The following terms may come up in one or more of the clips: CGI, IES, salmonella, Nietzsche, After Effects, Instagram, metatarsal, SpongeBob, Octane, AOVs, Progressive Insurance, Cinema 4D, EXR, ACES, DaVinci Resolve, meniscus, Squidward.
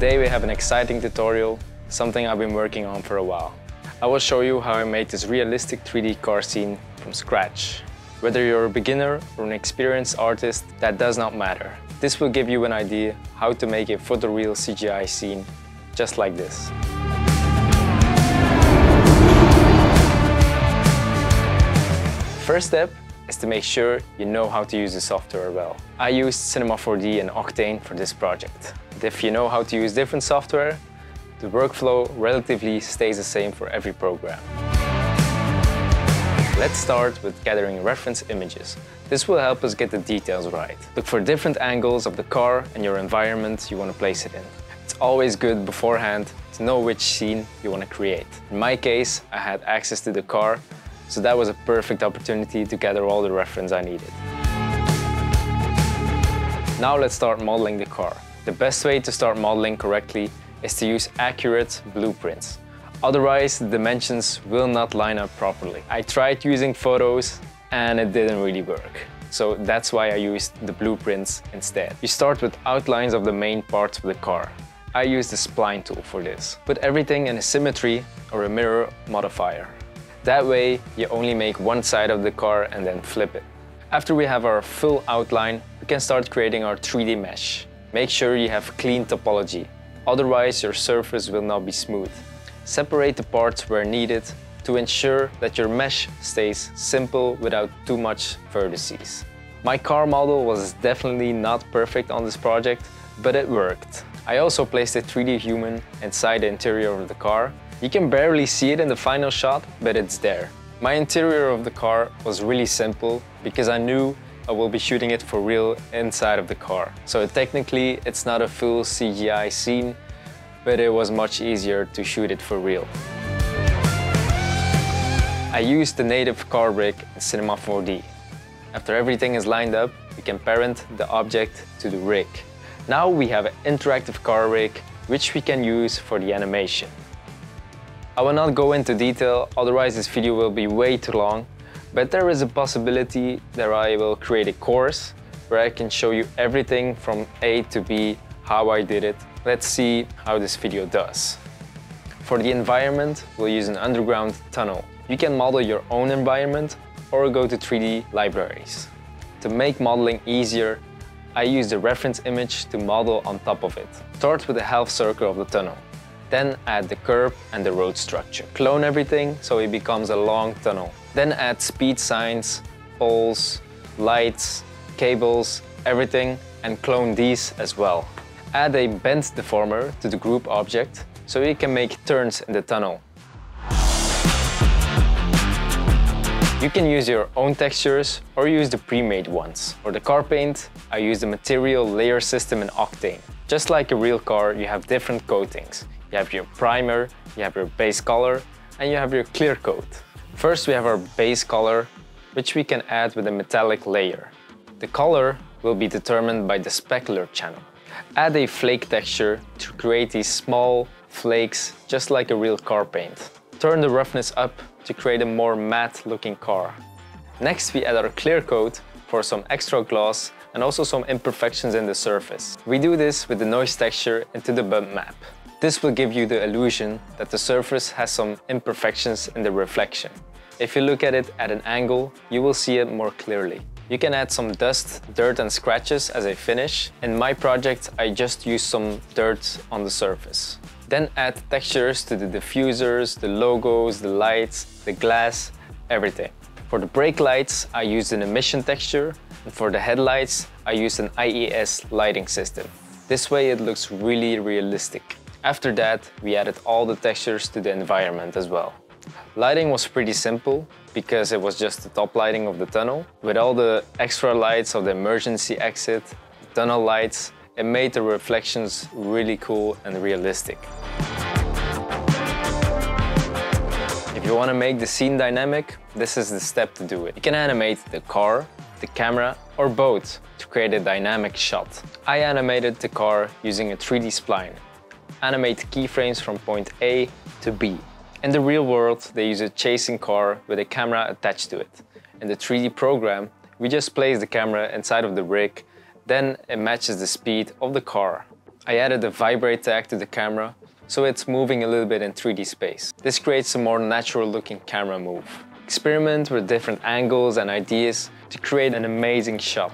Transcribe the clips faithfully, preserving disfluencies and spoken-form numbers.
Today we have an exciting tutorial, something I've been working on for a while. I will show you how I made this realistic three D car scene from scratch. Whether you're a beginner or an experienced artist, that does not matter. This will give you an idea how to make a photoreal C G I scene just like this. First step is to make sure you know how to use the software well. I used Cinema four D and Octane for this project. If you know how to use different software, the workflow relatively stays the same for every program. Let's start with gathering reference images. This will help us get the details right. Look for different angles of the car and your environment you want to place it in. It's always good beforehand to know which scene you want to create. In my case, I had access to the car, so that was a perfect opportunity to gather all the reference I needed. Now let's start modeling the car. The best way to start modeling correctly is to use accurate blueprints. Otherwise, the dimensions will not line up properly. I tried using photos and it didn't really work. So that's why I used the blueprints instead. You start with outlines of the main parts of the car. I use the spline tool for this. Put everything in a symmetry or a mirror modifier. That way, you only make one side of the car and then flip it. After we have our full outline, we can start creating our three D mesh. Make sure you have clean topology. Otherwise, your surface will not be smooth. Separate the parts where needed to ensure that your mesh stays simple without too much vertices. My car model was definitely not perfect on this project, but it worked. I also placed a three D human inside the interior of the car. You can barely see it in the final shot, but it's there. My interior of the car was really simple because I knew I will be shooting it for real inside of the car. So technically, it's not a full C G I scene, but it was much easier to shoot it for real. I used the native car rig in Cinema four D. After everything is lined up, we can parent the object to the rig. Now we have an interactive car rig, which we can use for the animation. I will not go into detail, otherwise this video will be way too long, but there is a possibility that I will create a course where I can show you everything from A to B, how I did it. Let's see how this video does. For the environment, we'll use an underground tunnel. You can model your own environment or go to three D libraries. To make modeling easier, I use the reference image to model on top of it. Start with a half circle of the tunnel. Then add the curb and the road structure. Clone everything so it becomes a long tunnel. Then add speed signs, poles, lights, cables, everything, and clone these as well. Add a bend deformer to the group object, so it can make turns in the tunnel. You can use your own textures or use the pre-made ones. For the car paint, I use the material layer system in Octane. Just like a real car, you have different coatings. You have your primer, you have your base color, and you have your clear coat. First, we have our base color, which we can add with a metallic layer. The color will be determined by the specular channel. Add a flake texture to create these small flakes, just like a real car paint. Turn the roughness up to create a more matte looking car. Next, we add our clear coat for some extra gloss and also some imperfections in the surface. We do this with the noise texture into the bump map. This will give you the illusion that the surface has some imperfections in the reflection. If you look at it at an angle, you will see it more clearly. You can add some dust, dirt and scratches as a finish. In my project, I just used some dirt on the surface. Then add textures to the diffusers, the logos, the lights, the glass, everything. For the brake lights, I used an emission texture. And for the headlights, I used an I E S lighting system. This way it looks really realistic. After that, we added all the textures to the environment as well. Lighting was pretty simple because it was just the top lighting of the tunnel. With all the extra lights of the emergency exit, tunnel lights, it made the reflections really cool and realistic. If you want to make the scene dynamic, this is the step to do it. You can animate the car, the camera or both to create a dynamic shot. I animated the car using a three D spline. Animate keyframes from point A to B. In the real world, they use a chasing car with a camera attached to it. In the three D program, we just place the camera inside of the rig, then it matches the speed of the car. I added a vibrate tag to the camera, so it's moving a little bit in three D space. This creates a more natural looking camera move. Experiment with different angles and ideas to create an amazing shot.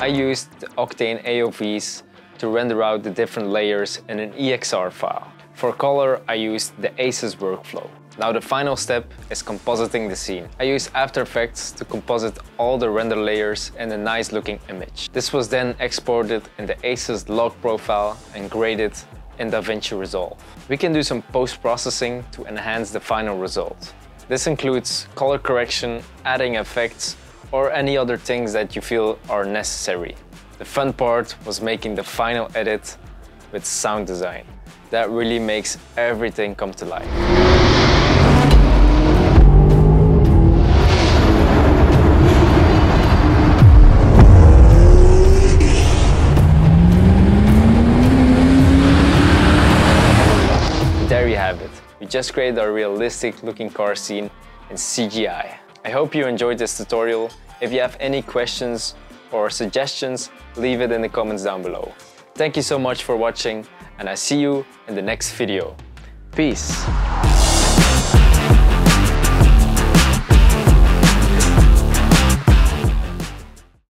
I used the Octane A O Vs to render out the different layers in an E X R file. For color, I used the ACES workflow. Now the final step is compositing the scene. I use After Effects to composite all the render layers in a nice looking image. This was then exported in the ACES log profile and graded in DaVinci Resolve. We can do some post-processing to enhance the final result. This includes color correction, adding effects, or any other things that you feel are necessary. The fun part was making the final edit with sound design. That really makes everything come to life. There you have it. We just created a realistic looking car scene in C G I. I hope you enjoyed this tutorial. If you have any questions or suggestions, leave it in the comments down below. Thank you so much for watching, and I see you in the next video. Peace.